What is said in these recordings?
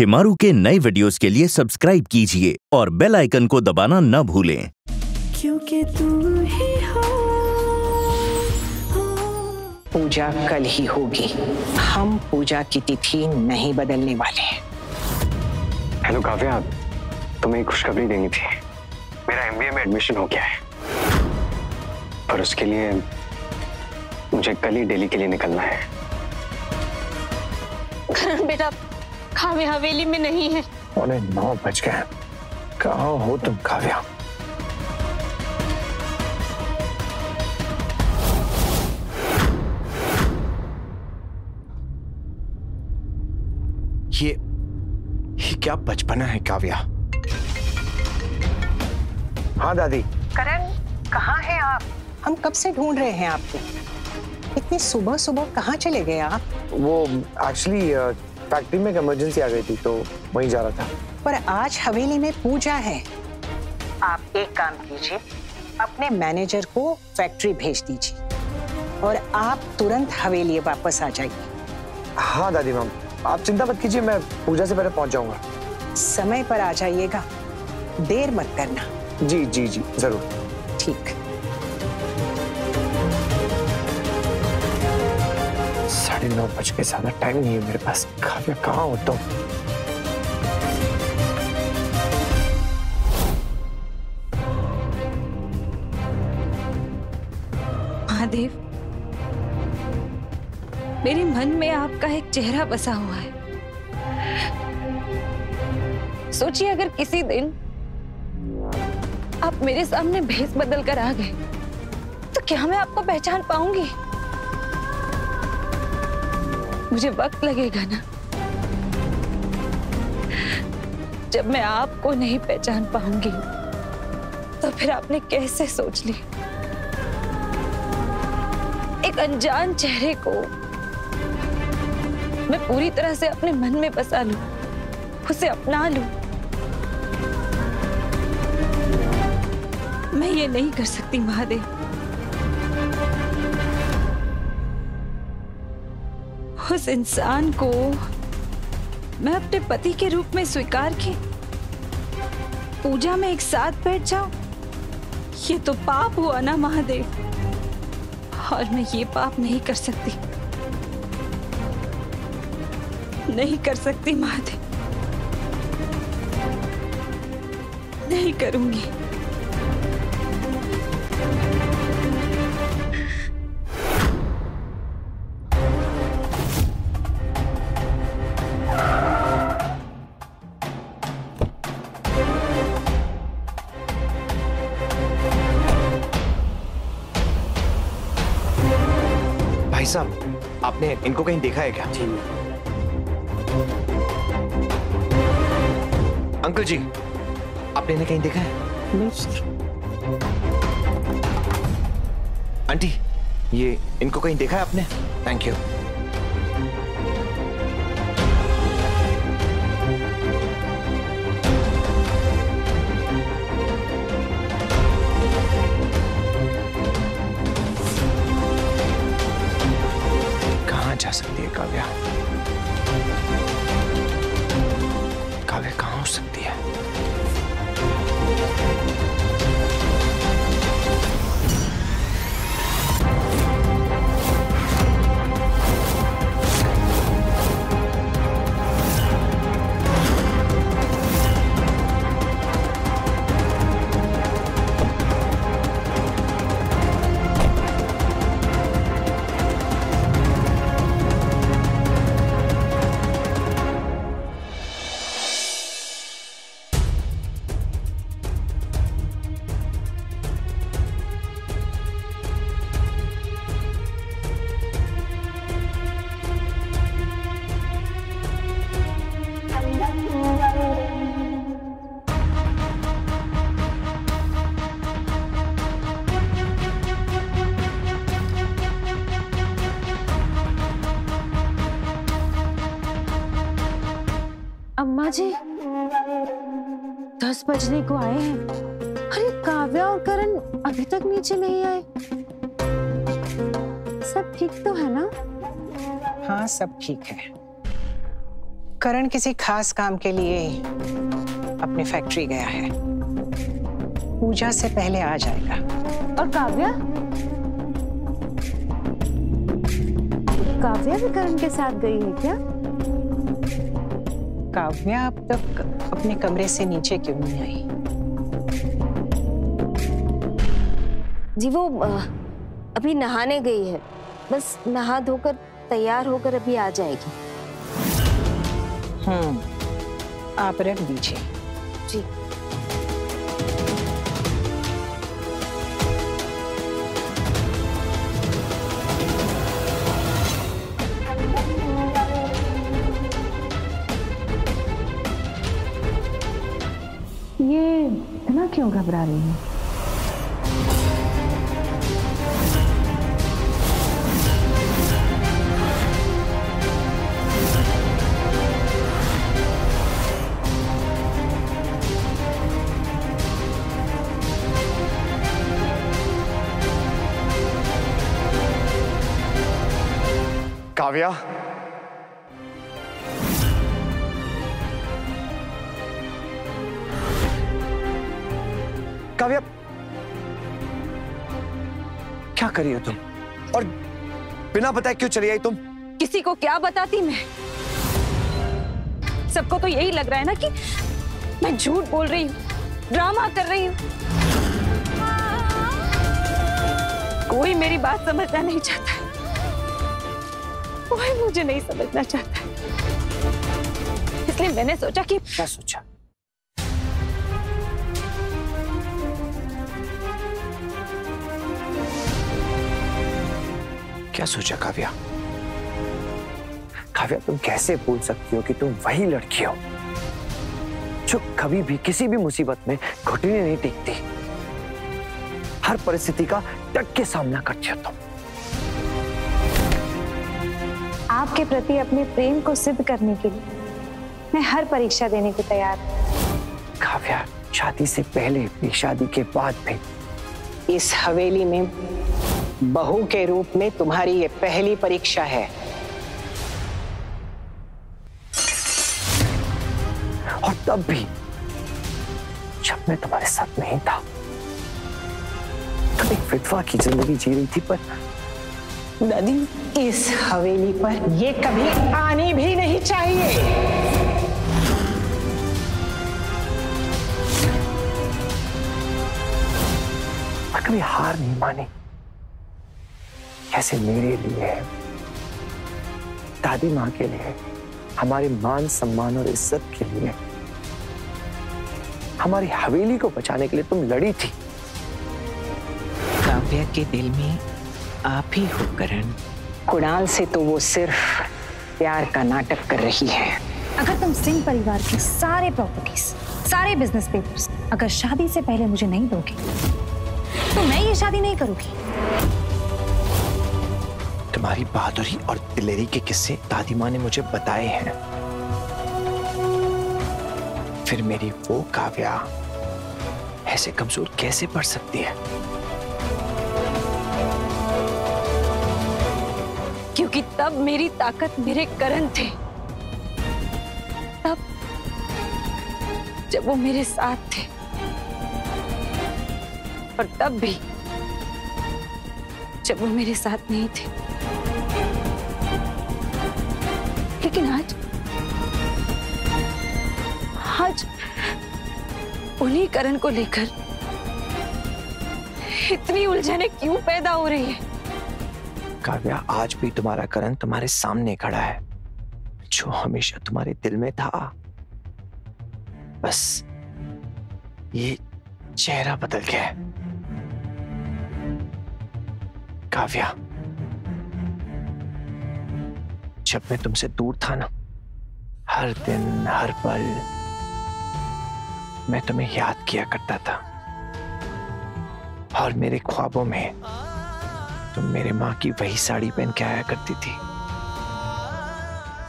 शेमारू के नए वीडियोस के लिए सब्सक्राइब कीजिए और बेल आइकन को दबाना ना भूलें। क्योंकि तुम ही हो। पूजा कल ही होगी, हम पूजा की तिथि नहीं बदलने वाले हैं। हेलो काव्या, तुम्हें खुशखबरी देनी थी। मेरा एमबीए में एडमिशन हो गया है, पर उसके लिए मुझे कल ही दिल्ली के लिए निकलना है। करण बेटा, काव्या हवेली में नहीं है। अरे 9 बज गए, कहाँ हो तुम काव्या? ये क्या बचपना है काव्या। हाँ दादी। करण कहाँ हैं आप? हम कब से ढूंढ रहे हैं आपको। इतनी सुबह सुबह कहाँ चले गए आप? वो एक्चुअली फैक्ट्री में इमरजेंसी आ गई थी तो वहीं जा रहा था। पर आज हवेली में पूजा है। आप एक काम कीजिए, अपने मैनेजर को फैक्ट्री भेज दीजिए और आप तुरंत हवेली वापस आ जाइए। हाँ दादी मैम, आप चिंता मत कीजिए, मैं पूजा से पहले पहुंच जाऊंगा। समय पर आ जाइएगा, देर मत करना। जी जी जी जरूर। ठीक। साढ़े 9 बज के ज्यादा टाइम नहीं है मेरे पास। काव्या कहाँ हो तुम? महादेव, मेरे मन में आपका एक चेहरा बसा हुआ है। सोचिए अगर किसी दिन आप मेरे सामने भेष बदल कर आ गए तो क्या मैं आपको पहचान पाऊंगी? मुझे वक्त लगेगा ना, जब मैं आपको नहीं पहचान पाऊंगी तो फिर आपने कैसे सोच ली एक अनजान चेहरे को मैं पूरी तरह से अपने मन में बसा लूं, उसे अपना लूं। मैं ये नहीं कर सकती महादेव। उस इंसान को मैं अपने पति के रूप में स्वीकार की पूजा में एक साथ बैठ जाऊं, ये तो पाप हुआ ना महादेव, और मैं ये पाप नहीं कर सकती, नहीं कर सकती महादेव, नहीं करूंगी। भाई साहब, आपने इनको कहीं देखा है क्या? जी अंकल जी, आपने इन्हें कहीं देखा है? नहीं। आंटी, ये इनको कहीं देखा है आपने? Thank you. कहाँ जा सकती है काव्या? काव्या कहाँ हो सकती है? अम्मा जी 10 बजने को आए हैं। अरे काव्या और करण अभी तक नीचे नहीं आए। सब ठीक तो है ना? हाँ सब ठीक है। करण किसी खास काम के लिए अपनी फैक्ट्री गया है, पूजा से पहले आ जाएगा। और काव्या? काव्या भी करण के साथ गई है क्या? काव्या अब तक अपने कमरे से नीचे क्यों नहीं आई? जी वो अभी नहाने गई है, बस नहा धोकर तैयार होकर अभी आ जाएगी। आप रख दीजिए। जी। ये इतना क्यों घबरा रही है? काव्या, काव्या क्या कर रही हो तुम? और बिना बताए क्यों चली आई तुम? किसी को क्या बताती मैं? सबको तो यही लग रहा है ना कि मैं झूठ बोल रही हूँ, ड्रामा कर रही हूँ। कोई मेरी बात समझना नहीं चाहता, कोई मुझे नहीं समझना चाहता, इसलिए मैंने सोचा कि क्या सोचा? क्या सोचा काव्या? काव्या तुम कैसे बोल सकती हो कि तुम वही लड़की हो जो कभी भी किसी भी मुसीबत में घुटने नहीं टेकती, हर परिस्थिति का डट के सामना करती हो तुम। आपके प्रति अपने प्रेम को सिद्ध करने के लिए मैं हर परीक्षा देने को तैयार हूँ। काव्या, शादी से पहले भी शादी के बाद भी इस हवेली में बहू के रूप में तुम्हारी ये पहली परीक्षा है, और तब भी जब मैं तुम्हारे साथ नहीं था तुम एक विधवा की जिंदगी जी रही थी। पर दादी, इस हवेली पर ये कभी आनी भी नहीं चाहिए। मैं कभी हार नहीं मानी, कैसे मेरे लिए, दादी माँ के लिए, हमारे मान सम्मान और इज्जत के लिए, हमारी हवेली को बचाने के लिए तुम लड़ी थी। काव्या के दिल में आप ही हो करण। कुणाल से तो वो सिर्फ प्यार का नाटक कर रही है। अगर तुम सिंह परिवार की सारे प्रॉपर्टीज, सारे बिजनेस पेपर्स अगर शादी से पहले मुझे नहीं दोगे तो मैं ये शादी नहीं करूंगी। तुम्हारी बहादुरी और दिलेरी के किस्से दादी माँ ने मुझे बताए हैं, फिर मेरी वो काव्या ऐसे कमजोर कैसे पड़ सकती है? क्योंकि तब मेरी ताकत मेरे करण थे, तब जब वो मेरे साथ थे, और तब भी जब वो मेरे साथ नहीं थे। लेकिन आज, आज उन्हीं करण को लेकर इतनी उलझने क्यों पैदा हो रही है? काव्या, आज भी तुम्हारा करण तुम्हारे सामने खड़ा है, जो हमेशा तुम्हारे दिल में था, बस ये चेहरा बदल गया है। काव्या, जब मैं तुमसे दूर था ना, हर दिन हर पल मैं तुम्हें याद किया करता था, और मेरे ख्वाबों में तुम मेरे माँ की वही साड़ी पहन के आया करती थी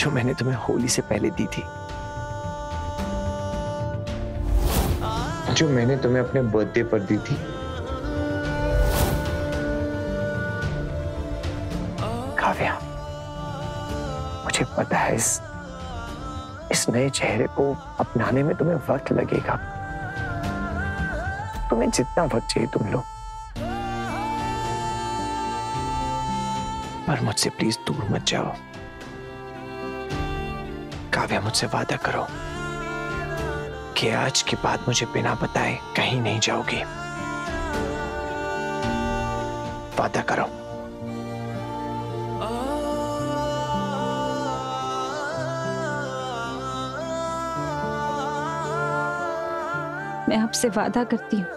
जो मैंने तुम्हें होली से पहले दी थी, जो मैंने तुम्हें अपने बर्थडे पर दी थी। काव्या, मुझे पता है इस नए चेहरे को अपनाने में तुम्हें वक्त लगेगा। तुम्हें जितना वक्त चाहिए तुम लो, पर मुझसे प्लीज दूर मत जाओ। काव्या, मुझसे वादा करो कि आज के बाद मुझे बिना बताए कहीं नहीं जाओगी। वादा करो। मैं आपसे वादा करती हूँ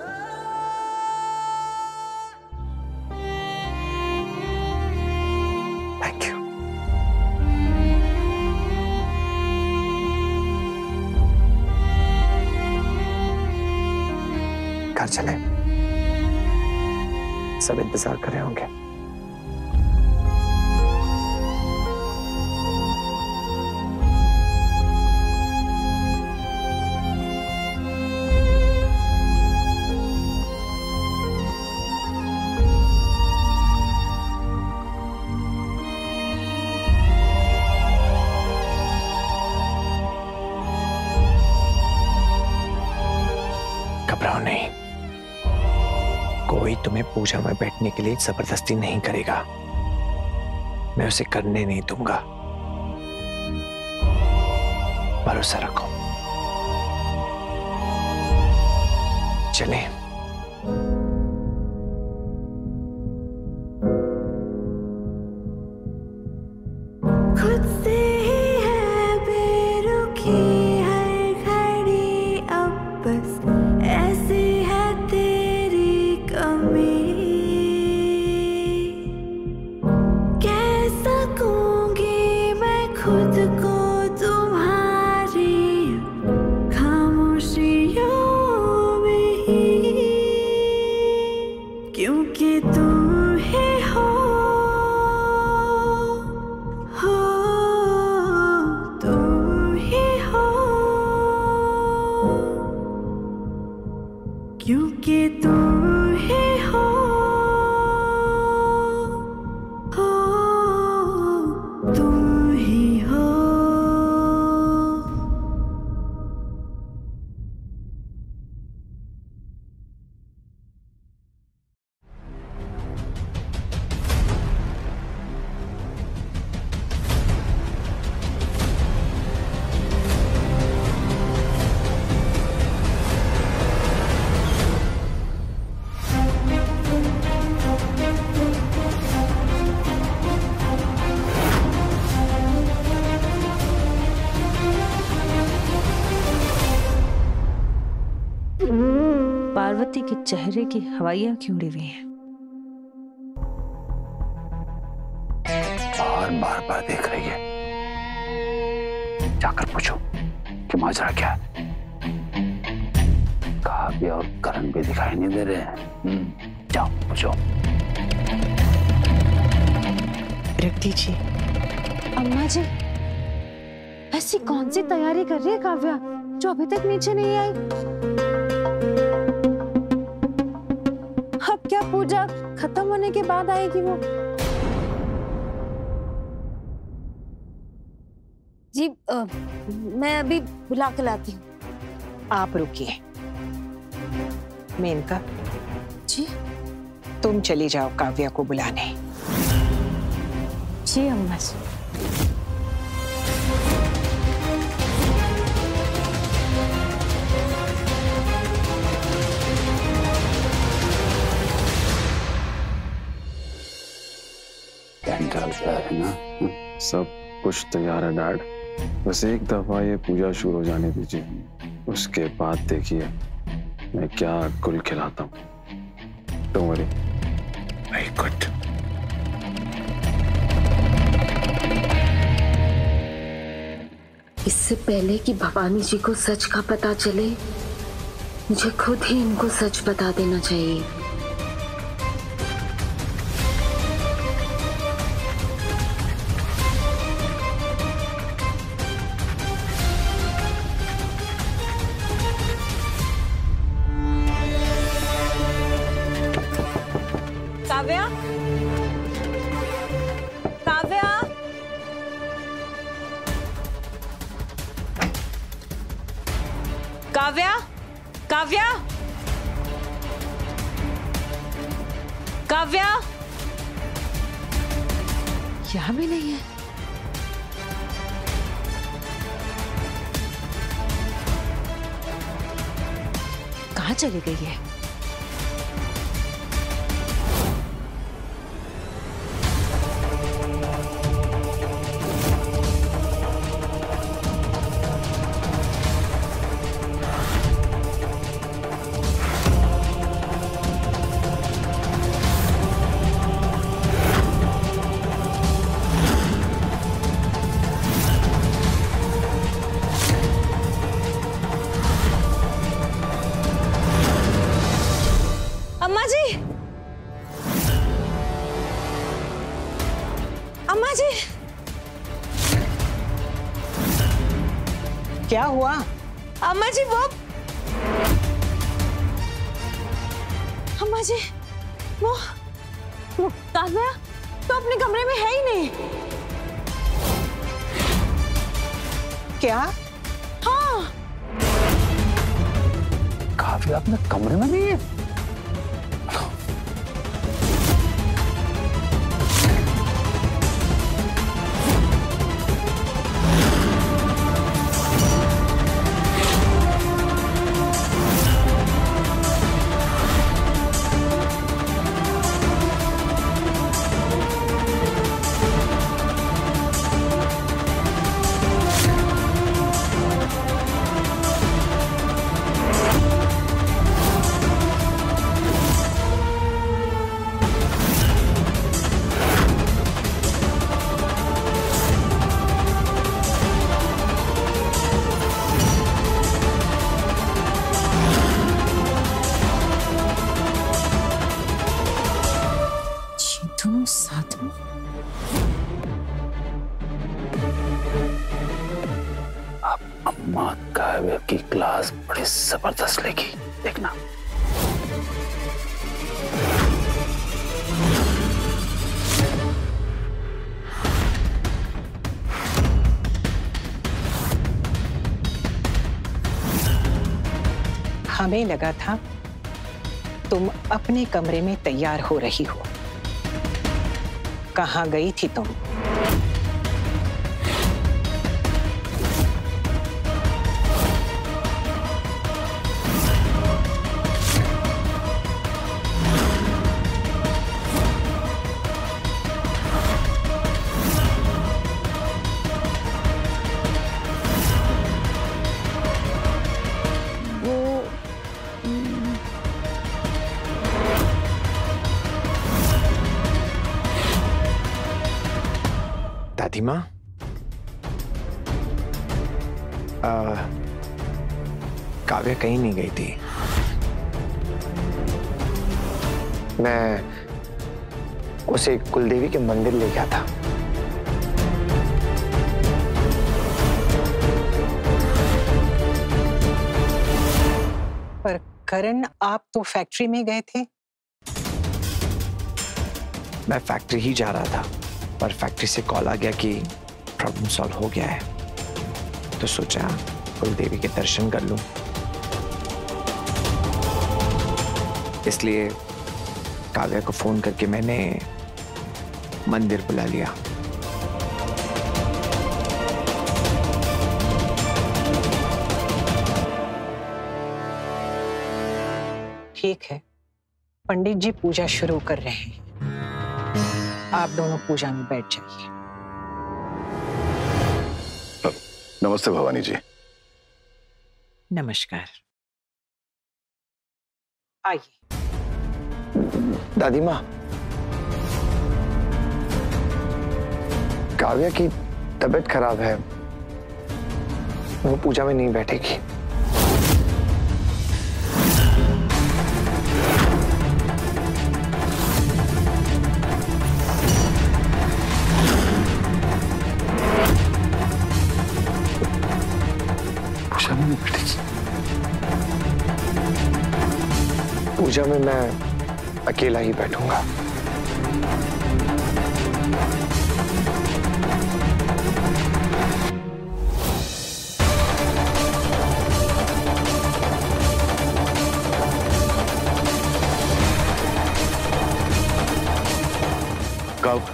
चले, सब इंतजार कर रहे होंगे। घबराओ नहीं, कोई तुम्हें पूजा में बैठने के लिए जबरदस्ती नहीं करेगा। मैं उसे करने नहीं दूंगा, भरोसा रखो। चलें। पार्वती के चेहरे की हवाइयां क्यों उड़ी हुई हैं? बार देख रही है, जाकर पूछो कि माजरा क्या है। काव्या और करण भी दिखाई नहीं दे रहे हैं, जाओ पूछो। रक्ति जी, अम्मा जी, ऐसी कौन सी तैयारी कर रही है काव्या जो अभी तक नीचे नहीं आई? क्या पूजा खत्म होने के बाद आएगी वो? जी मैं अभी बुला के लाती हूँ। आप रुकिए। मेनका जी, तुम चली जाओ काव्या को बुलाने। जी अम्मा जी। है ना, सब कुछ तैयार है डैड, बस एक दफा ये पूजा शुरू हो जाने दीजिए, उसके बाद देखिए मैं क्या गुल खिलाता हूँ। Don't worry. Very good. इससे पहले कि भवानी जी को सच का पता चले, मुझे खुद ही इनको सच बता देना चाहिए। काव्या, काव्या, काव्या, यहाँ भी नहीं है। कहाँ चली गई है? क्या हुआ अम्मा जी? वो अम्मा जी वो काव्या तो अपने कमरे में है ही नहीं। क्या? हाँ, काव्या अपने कमरे में नहीं है। जबरदस्त लेगी, देखना। हमें लगा था तुम अपने कमरे में तैयार हो रही हो। कहाँ गई थी तुम? माँ, काव्या कहीं नहीं गई थी। मैं उसे कुलदेवी के मंदिर ले गया था। पर करण, आप तो फैक्ट्री में गए थे। मैं फैक्ट्री ही जा रहा था, पर फैक्ट्री से कॉल आ गया कि प्रॉब्लम सॉल्व हो गया है, तो सोचा कुलदेवी के दर्शन कर लूं। इसलिए काव्या को फोन करके मैंने मंदिर बुला लिया। ठीक है, पंडित जी पूजा शुरू कर रहे हैं, आप दोनों पूजा में बैठ जाइए। नमस्ते भवानी जी। नमस्कार। आइए। दादी माँ, काव्या की तबीयत खराब है, वो पूजा में नहीं बैठेगी। पूजा में मैं अकेला ही बैठूंगा। out.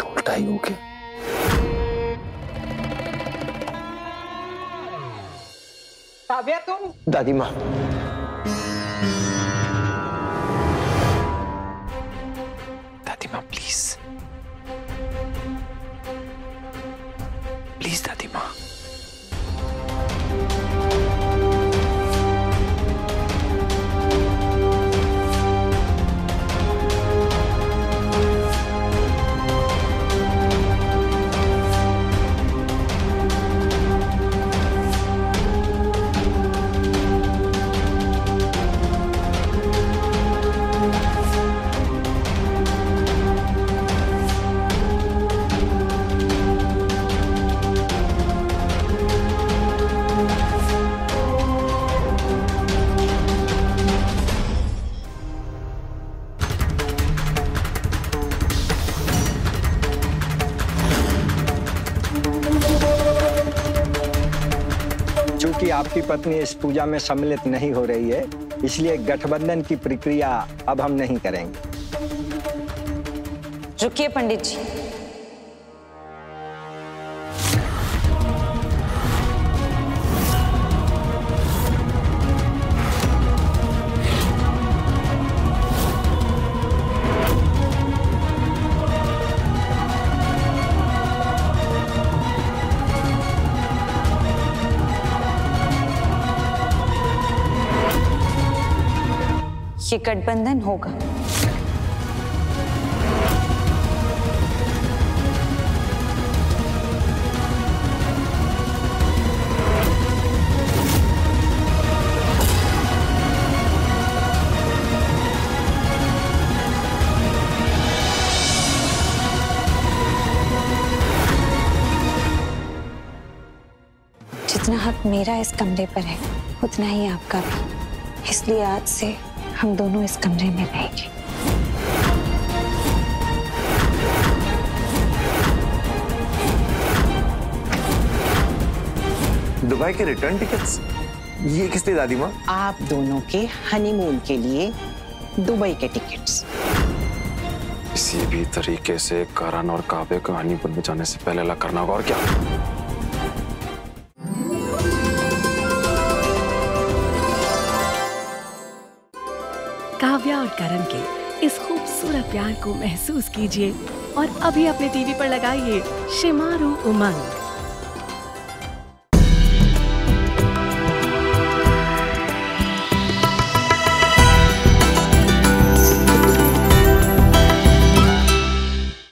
तोड़ता ही हो गया। काव्या तुम? दादी माँ। प्लीज दादी माँ, आपकी पत्नी इस पूजा में सम्मिलित नहीं हो रही है, इसलिए गठबंधन की प्रक्रिया अब हम नहीं करेंगे। रुकिए पंडित जी, ये गठबंधन होगा। जितना हक मेरा इस कमरे पर है उतना ही आपका भी, इसलिए आज से हम दोनों इस कमरे में रहेंगे। दुबई के रिटर्न टिकट्स ये किसने दादी माँ? आप दोनों के हनीमून के लिए दुबई के टिकट्स। किसी भी तरीके से करण और काव्य को हनीमून में जाने से पहले अलग करना होगा। और क्या काव्या और करण के इस खूबसूरत प्यार को महसूस कीजिए और अभी अपने टीवी पर लगाइए शेमारू उमंग।